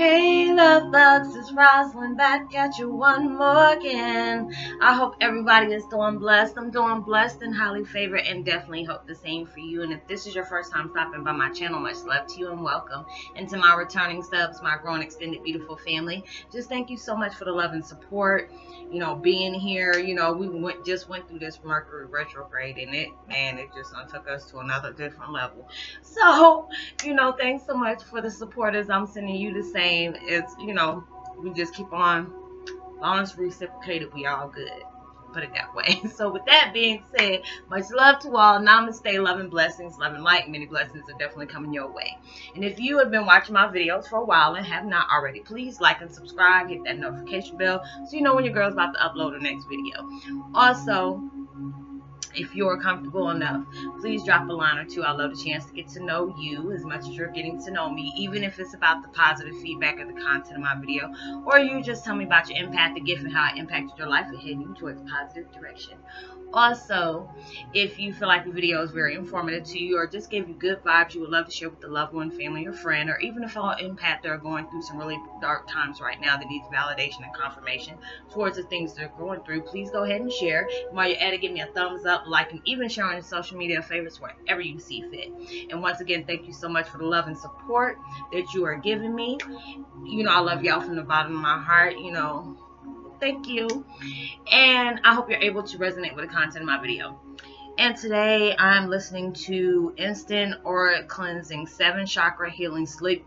Hey, love bugs, it's Roslyn back at you one more again. I hope everybody is doing blessed. I'm doing blessed and highly favored, and definitely hope the same for you. And if this is your first time stopping by my channel, much love to you and welcome. And to my returning subs, my growing extended beautiful family, just thank you so much for the love and support. You know, being here, you know, we just went through this Mercury retrograde, and it just took us to another different level. So, you know, thanks so much for the supporters. I'm sending you the same. It's, you know, we just keep on, as long as reciprocated, we all good, put it that way. So with that being said, much love to all. Namaste, love and blessings, love and light. Many blessings are definitely coming your way. And if you have been watching my videos for a while and have not already, please like and subscribe, hit that notification bell so you know when your girl's about to upload her next video. Also, if you're comfortable enough, please drop a line or two. I love the chance to get to know you as much as you're getting to know me, even if it's about the positive feedback of the content of my video, or you just tell me about your impact, the gift, and how it impacted your life and heading you towards a positive direction. Also, if you feel like the video is very informative to you or just gave you good vibes you would love to share with a loved one, family, or friend, or even a fellow empath that are going through some really dark times right now that needs validation and confirmation towards the things they're going through, please go ahead and share. And while you're at it, give me a thumbs up, like, and even share on your social media favorites wherever you see fit. And once again, thank you so much for the love and support that you are giving me. You know, I love y'all from the bottom of my heart, you know. Thank you, and I hope you're able to resonate with the content of my video. And today I'm listening to instant aura cleansing, 7 chakra healing, sleep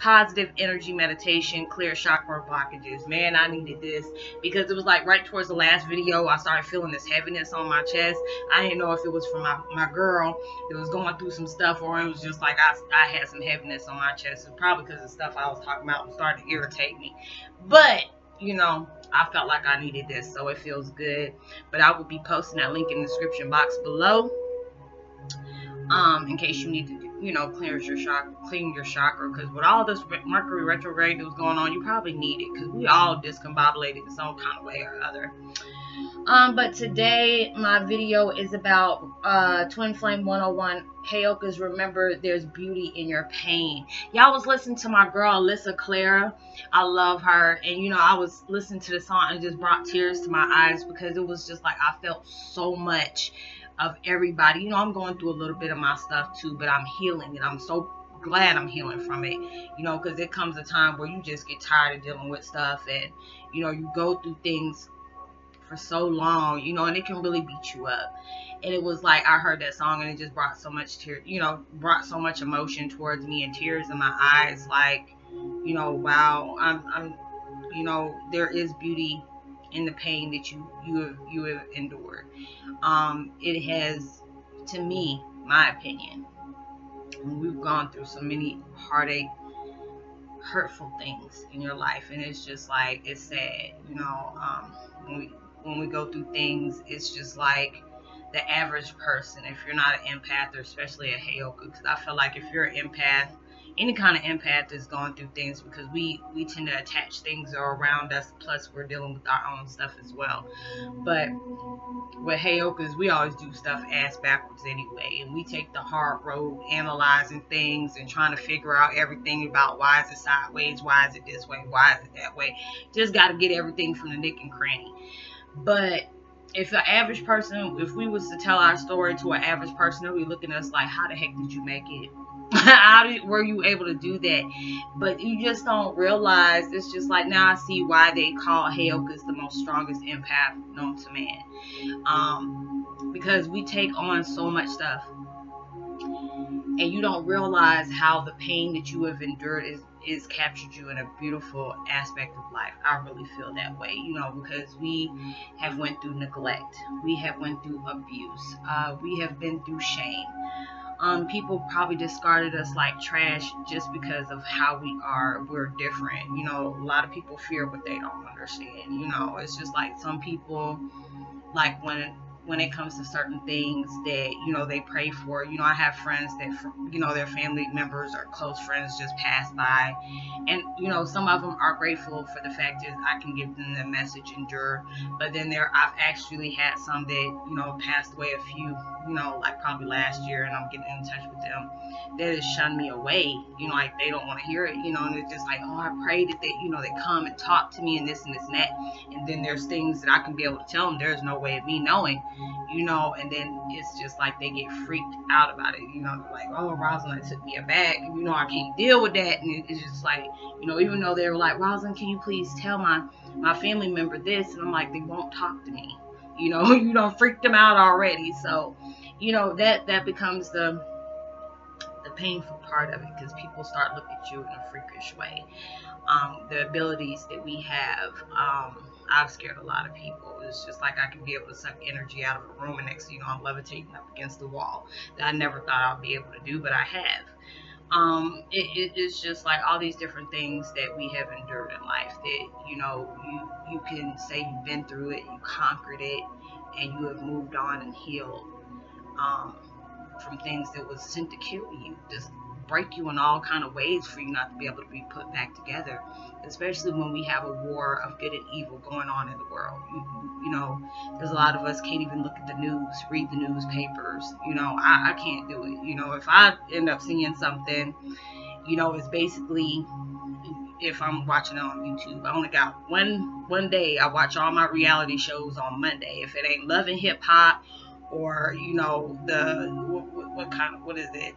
positive energy meditation, clear chakra blockages. Man, I needed this because it was like right towards the last video I started feeling this heaviness on my chest. I didn't know if it was from my girl that was going through some stuff, or it was just like I had some heaviness on my chest. It's probably because the stuff I was talking about was starting to irritate me, but you know, I felt like I needed this, so it feels good. But I will be posting that link in the description box below, in case you need to, you know, clean your chakra. Because with all this Mercury retrograde that was going on, you probably need it, because we all discombobulated in some kind of way or other. But today my video is about Twin Flame 101 Heyoka's Remember There's Beauty in Your Pain. Y'all was listening to my girl Alyssa Clara. I love her, and you know, I was listening to the song and just brought tears to my eyes, because it was just like I felt so much of everybody. You know, I'm going through a little bit of my stuff too, but I'm healing, and I'm so glad I'm healing from it, you know, because it comes a time where you just get tired of dealing with stuff, and you know, you go through things for so long, you know, and it can really beat you up. And it was like I heard that song, and it just brought so much tear, you know, brought so much emotion towards me and tears in my eyes, like, you know, wow, I'm you know, there is beauty in the pain that you have endured. It has, to me, my opinion, we've gone through so many heartache, hurtful things in your life, and it's just like, it's sad, you know. When we go through things, it's just like the average person, if you're not an empath, or especially a Heyoka, because I feel like if you're an empath, any kind of empath is going through things, because we tend to attach things that are around us, plus we're dealing with our own stuff as well. But with Heyokas, we always do stuff ass backwards anyway, and we take the hard road, analyzing things and trying to figure out everything about why is it sideways, why is it this way, why is it that way. Just got to get everything from the nick and cranny. But if an average person, if we was to tell our story to an average person, they'll be looking at us like, how the heck did you make it? Were you able to do that? But you just don't realize. It's just like, now I see why they call Heyokas the most strongest empath known to man, because we take on so much stuff, and you don't realize how the pain that you have endured is captured you in a beautiful aspect of life. I really feel that way, you know, because we have went through neglect, we have went through abuse, we have been through shame. People probably discarded us like trash just because of how we are. We're different, you know. A lot of people fear what they don't understand, you know. It's just like some people, like when when it comes to certain things that, you know, they pray for. You know, I have friends that, you know, their family members or close friends just pass by, and, you know, some of them are grateful for the fact that I can give them the message, endure. But then there, I've actually had some that, you know, passed away, a few, you know, like probably last year, and I'm getting in touch with them, that has shunned me away. You know, like they don't want to hear it, you know, and it's just like, oh, I pray that they, you know, they come and talk to me and this and this and that. And then there's things that I can be able to tell them, there's no way of me knowing, you know, and then it's just like they get freaked out about it, you know, like, oh, Roslyn took me aback, you know, I can't deal with that. And it's just like, you know, even though they were like, Roslyn, can you please tell my family member this? And I'm like, they won't talk to me, you know, you don't freak them out already. So, you know, that becomes the painful part of it, because people start looking at you in a freakish way. The abilities that we have, I've scared a lot of people. It's just like I can be able to suck energy out of a room, and next, you know, I'm levitating up against the wall, that I never thought I'd be able to do, but I have. It's just like all these different things that we have endured in life that, you know, you can say you've been through it, you conquered it, and you have moved on and healed from things that was sent to kill you, just break you in all kind of ways for you not to be able to be put back together, especially when we have a war of good and evil going on in the world. You know, there's a lot of us can't even look at the news, read the newspapers. You know, I can't do it. You know, if I end up seeing something, you know, it's basically, if I'm watching it on YouTube, I only got one day. I watch all my reality shows on Monday. If it ain't Love and Hip Hop, or, you know, the what is it?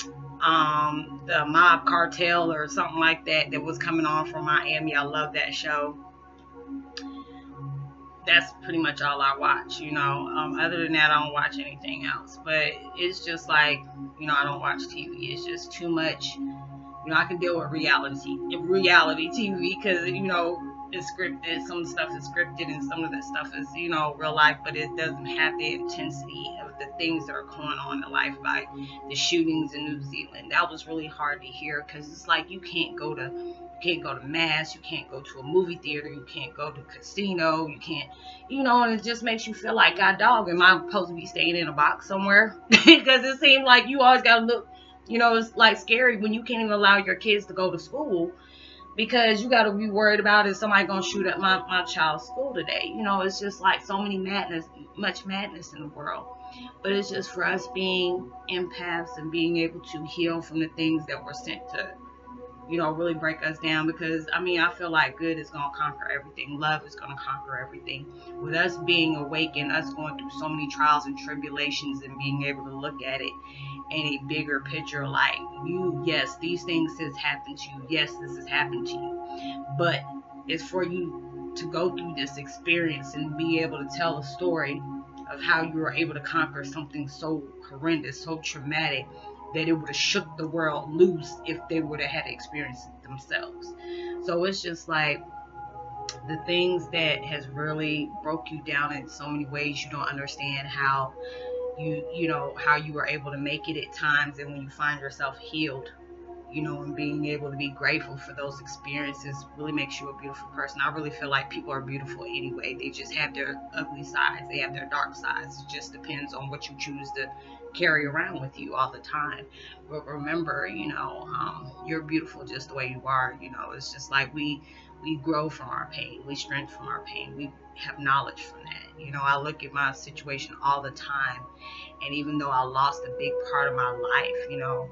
The Mob Cartel or something like that was coming on from Miami. I love that show. That's pretty much all I watch, you know. Other than that, I don't watch anything else. But it's just like, you know, I don't watch TV. It's just too much. You know, I can deal with reality TV, because, you know, it's scripted. Some stuff is scripted, and some of that stuff is, you know, real life, but it doesn't have the intensity of the things that are going on in life, like the shootings in New Zealand. That was really hard to hear, because it's like you can't go to mass, you can't go to a movie theater, you can't go to a casino, you can't, you know, and it just makes you feel like, God dog, am I supposed to be staying in a box somewhere? Because it seems like you always gotta look, you know, it's like scary when you can't even allow your kids to go to school, because you got to be worried about, is somebody going to shoot up my child's school today? You know, it's just like so much madness in the world. But it's just for us being empaths and being able to heal from the things that were sent to, you know, really break us down. Because, I mean, I feel like good is going to conquer everything. Love is going to conquer everything. With us being awake and us going through so many trials and tribulations and being able to look at it in a bigger picture, like, you, yes, these things has happened to you, yes, this has happened to you, but it's for you to go through this experience and be able to tell a story of how you were able to conquer something so horrendous, so traumatic, that it would have shook the world loose if they would have had experienced it themselves. So it's just like the things that has really broke you down in so many ways, you don't understand how you know, how you were able to make it at times. And when you find yourself healed, you know, and being able to be grateful for those experiences really makes you a beautiful person. I really feel like people are beautiful anyway. They just have their ugly sides. They have their dark sides. It just depends on what you choose to carry around with you all the time. But remember, you know, you're beautiful just the way you are. You know, it's just like we grow from our pain. We strengthen from our pain. We have knowledge from that. You know, I look at my situation all the time, and even though I lost a big part of my life, you know,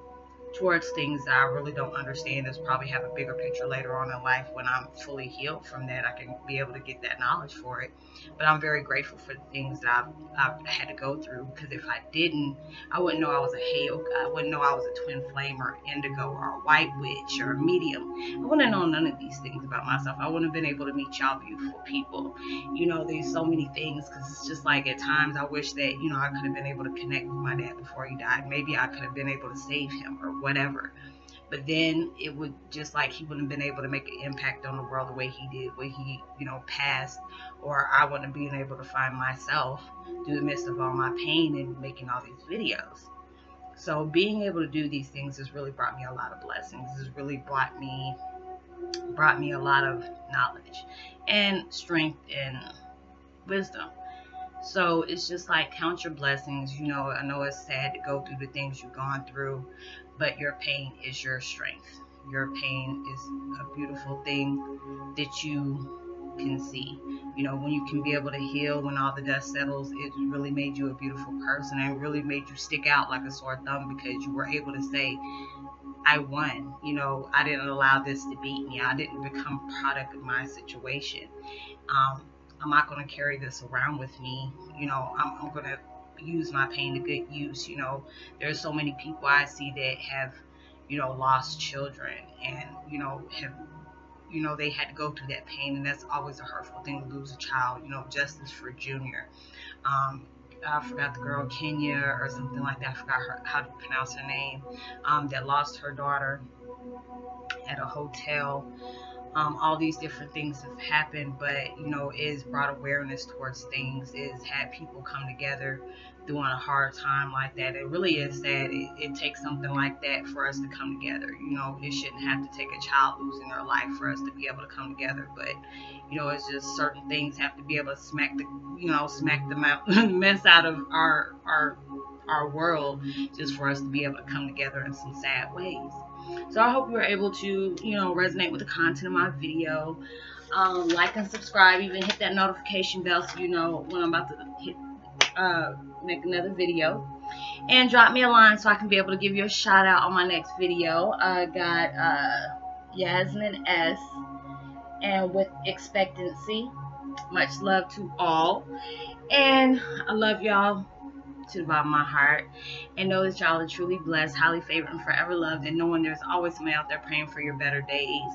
towards things that I really don't understand, is probably have a bigger picture later on in life when I'm fully healed from that. I can be able to get that knowledge for it. But I'm very grateful for the things that I've had to go through, because if I didn't, I wouldn't know I was a Heyoka. I wouldn't know I was a twin flame or Indigo or a White Witch or a Medium. I wouldn't have known none of these things about myself. I wouldn't have been able to meet y'all beautiful people. You know, there's so many things, because it's just like at times I wish that, you know, I could have been able to connect with my dad before he died. Maybe I could have been able to save him or whatever, but then it would just like he wouldn't have been able to make an impact on the world the way he did when he, you know, passed, or I wouldn't have been able to find myself through the midst of all my pain and making all these videos. So being able to do these things has really brought me a lot of blessings. Has really brought me a lot of knowledge and strength and wisdom. So it's just like, count your blessings. You know, I know it's sad to go through the things you've gone through, but your pain is your strength. Your pain is a beautiful thing that you can see. You know, when you can be able to heal, when all the dust settles, it really made you a beautiful person. It really made you stick out like a sore thumb, because you were able to say, I won. You know, I didn't allow this to beat me. I didn't become a product of my situation. I'm not going to carry this around with me. You know, I'm going to use my pain to good use. You know, there's so many people I see that have, you know, lost children, and, you know, have, you know, they had to go through that pain, and that's always a hurtful thing, to lose a child. You know, justice for Junior. I forgot the girl, Kenya or something like that. I forgot how to pronounce her name, that lost her daughter at a hotel. All these different things have happened, but, you know, it's brought awareness towards things. It's had people come together during a hard time like that. It really is sad. It takes something like that for us to come together. You know, it shouldn't have to take a child losing their life for us to be able to come together. But, you know, it's just certain things have to be able to smack the mess out of our world, just for us to be able to come together in some sad ways. So I hope you were able to, you know, resonate with the content of my video. Like and subscribe, even hit that notification bell so you know when I'm about to hit, make another video. And drop me a line so I can be able to give you a shout out on my next video. I got Yasmin S, and with expectancy. Much love to all, and I love y'all to the bottom of my heart, and know that y'all are truly blessed, highly favored, and forever loved, and knowing there's always somebody out there praying for your better days.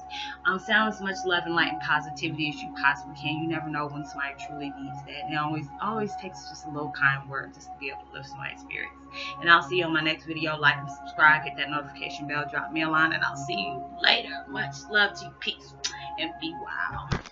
Sound as much love and light and positivity as you possibly can. You never know when somebody truly needs that, and it always takes just a little kind word just to be able to lift somebody's spirits. And I'll see you on my next video. Like and subscribe, hit that notification bell, drop me a line, and I'll see you later. Much love to you. Peace, and be wild.